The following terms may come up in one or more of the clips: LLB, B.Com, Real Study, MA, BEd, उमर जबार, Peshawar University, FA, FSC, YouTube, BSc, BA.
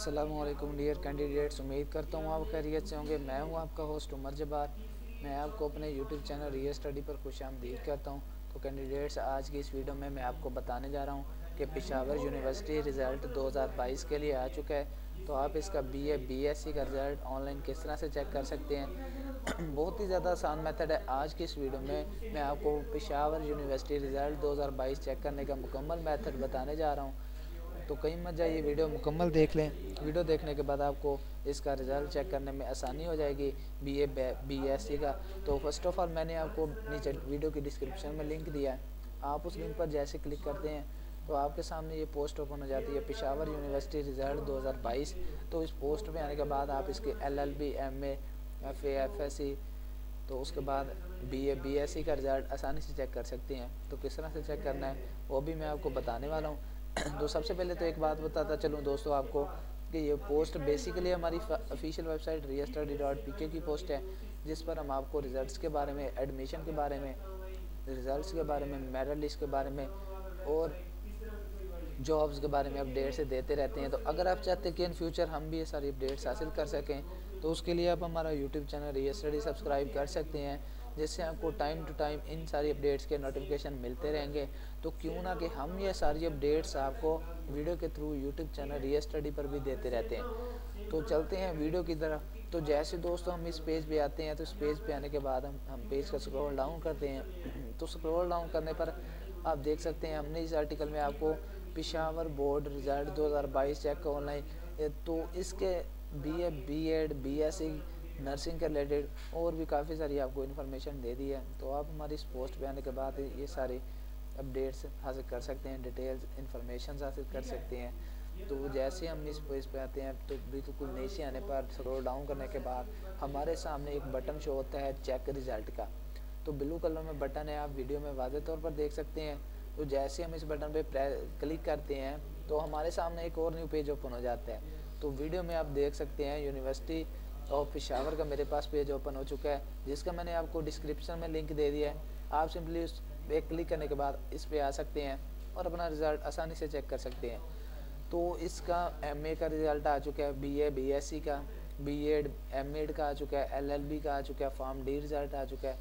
अस्सलामुअलैकुम dear candidates, उम्मीद करता हूँ आप खैरियत से होंगे। मैं हूँ आपका होस्ट उमर जबार। मैं आपको अपने YouTube चैनल रियल स्टडी पर खुशामदीद कहता हूँ। तो कैंडिडेट्स, आज की इस वीडियो में मैं आपको बताने जा रहा हूँ कि पेशावर यूनिवर्सिटी रिज़ल्ट 2022 के लिए आ चुका है। तो आप इसका BA BSc का रिज़ल्ट ऑनलाइन किस तरह से चेक कर सकते हैं, बहुत ही ज़्यादा आसान मेथड है। आज की इस वीडियो में मैं आपको पेशावर यूनिवर्सिटी रिज़ल्ट 2022 चेक करने का मुकम्मल मेथड बताने जा रहा हूँ। तो कहीं मत जाइए, वीडियो मुकम्मल देख लें। वीडियो देखने के बाद आपको इसका रिज़ल्ट चेक करने में आसानी हो जाएगी BA BSc का। तो फर्स्ट ऑफ ऑल मैंने आपको नीचे वीडियो की डिस्क्रिप्शन में लिंक दिया है, आप उस लिंक पर जैसे क्लिक करते हैं तो आपके सामने ये पोस्ट ओपन हो जाती है, पेशावर यूनिवर्सिटी रिज़ल्ट 2022। तो इस पोस्ट में आने के बाद आप इसके LLB MA FA FSC, तो उसके बाद BA BSc का रिज़ल्ट आसानी से चेक कर सकते हैं। तो किस तरह से चेक करना है वो भी मैं आपको बताने वाला हूँ। तो सबसे पहले तो एक बात बताता चलूँ दोस्तों आपको कि ये पोस्ट बेसिकली हमारी ऑफिशियल वेबसाइट realstudy.pk की पोस्ट है, जिस पर हम आपको रिज़ल्ट्स के बारे में, एडमिशन के बारे में, रिज़ल्ट्स के बारे में, मेरिट लिस्ट के बारे में और जॉब्स के बारे में अपडेट्स देते रहते हैं। तो अगर आप चाहते हैं कि इन फ्यूचर हम भी ये सारी अपडेट्स हासिल कर सकें तो उसके लिए आप हमारा YouTube channel real study subscribe कर सकते हैं, जिससे आपको टाइम टू टाइम इन सारी अपडेट्स के नोटिफिकेशन मिलते रहेंगे। तो क्यों ना कि हम ये सारी अपडेट्स आपको वीडियो के through YouTube channel real study पर भी देते रहते हैं। तो चलते हैं वीडियो की तरफ। तो जैसे दोस्तों हम इस पेज पे आते हैं, तो इस पेज पे आने के बाद हम पेज का स्क्रॉल डाउन करते हैं। तो स्क्रॉल डाउन करने पर आप देख सकते हैं हमने इस आर्टिकल में आपको Peshawar board result 2022 check online, तो इसके BA BEd BSc नर्सिंग के रिलेटेड और भी काफ़ी सारी आपको इन्फॉर्मेशन दे दी है। तो आप हमारी इस पोस्ट पे आने के बाद ये सारे अपडेट्स हासिल कर सकते हैं, डिटेल्स इन्फॉर्मेशन हासिल कर सकते हैं। तो जैसे हम इस पेज पे आते हैं तो बिल्कुल नीचे आने पर स्क्रॉल डाउन करने के बाद हमारे सामने एक बटन शो होता है चेक रिज़ल्ट का। तो ब्लू कलर में बटन है, आप वीडियो में वाज़े तौर पर देख सकते हैं। तो जैसे हम इस बटन पर क्लिक करते हैं तो हमारे सामने एक और न्यू पेज ओपन हो जाता है। तो वीडियो में आप देख सकते हैं यूनिवर्सिटी और पेशावर का मेरे पास पेज ओपन हो चुका है, जिसका मैंने आपको डिस्क्रिप्शन में लिंक दे दिया है। आप सिंपली उस पर क्लिक करने के बाद इस पे आ सकते हैं और अपना रिज़ल्ट आसानी से चेक कर सकते हैं। तो इसका MA का रिज़ल्ट आ चुका है, BA BSc का, BA MA का आ चुका है, LLB का आ चुका है, Form D रिज़ल्ट आ चुका है,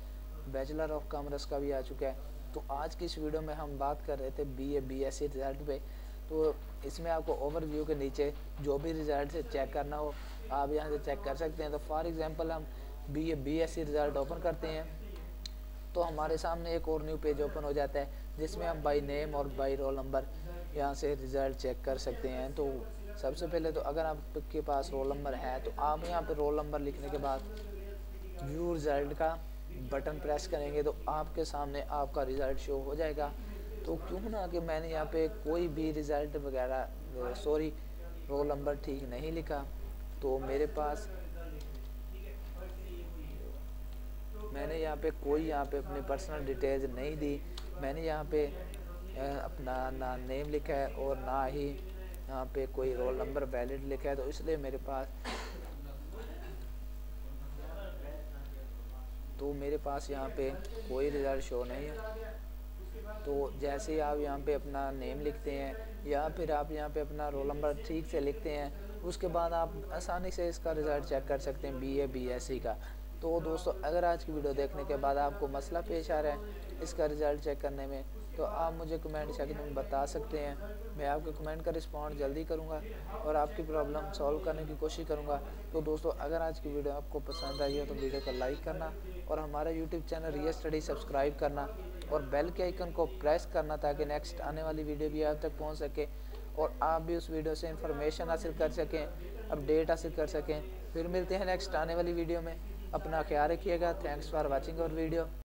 बैचलर ऑफ कॉमर्स का भी आ चुका है। तो आज की इस वीडियो में हम बात कर रहे थे BA BSc रिज़ल्ट पे। तो इसमें आपको ओवरव्यू के नीचे जो भी रिज़ल्ट से चेक करना हो आप यहाँ से चेक कर सकते हैं। तो फॉर एग्जांपल हम BA BSc रिज़ल्ट ओपन करते हैं तो हमारे सामने एक और न्यू पेज ओपन हो जाता है, जिसमें हम बाय नेम और बाय रोल नंबर यहाँ से रिज़ल्ट चेक कर सकते हैं। तो सबसे पहले तो अगर आपके पास रोल नंबर है तो आप यहाँ पर रोल नंबर लिखने के बाद व्यू रिज़ल्ट का बटन प्रेस करेंगे तो आपके सामने आपका रिज़ल्ट शो हो जाएगा। तो क्यों ना कि मैंने यहाँ पे कोई भी रिज़ल्ट वगैरह रोल नंबर ठीक नहीं लिखा, तो मेरे पास मैंने यहाँ पे कोई अपने पर्सनल डिटेल्स नहीं दी। मैंने यहाँ पे अपना ना नेम लिखा है और ना ही यहाँ पे कोई रोल नंबर वैलिड लिखा है, तो इसलिए मेरे पास यहाँ पे कोई रिज़ल्ट शो नहीं है। तो जैसे ही आप यहाँ पे अपना नेम लिखते हैं या फिर आप यहाँ पे अपना रोल नंबर ठीक से लिखते हैं, उसके बाद आप आसानी से इसका रिज़ल्ट चेक कर सकते हैं BA BSc का। तो दोस्तों अगर आज की वीडियो देखने के बाद आपको मसला पेश आ रहा है इसका रिज़ल्ट चेक करने में, तो आप मुझे कमेंट सेक्शन में बता सकते हैं। मैं आपके कमेंट का रिस्पॉन्ड जल्दी करूँगा और आपकी प्रॉब्लम सॉल्व करने की कोशिश करूँगा। तो दोस्तों अगर आज की वीडियो आपको पसंद आई हो तो वीडियो को लाइक करना और हमारा YouTube channel real study subscribe करना और बेल के आइकन को प्रेस करना, ताकि नेक्स्ट आने वाली वीडियो भी आप तक पहुंच सके और आप भी उस वीडियो से इंफॉर्मेशन हासिल कर सकें, अपडेट हासिल कर सकें। फिर मिलते हैं नेक्स्ट आने वाली वीडियो में। अपना ख्याल रखिएगा। Thanks for watching our video.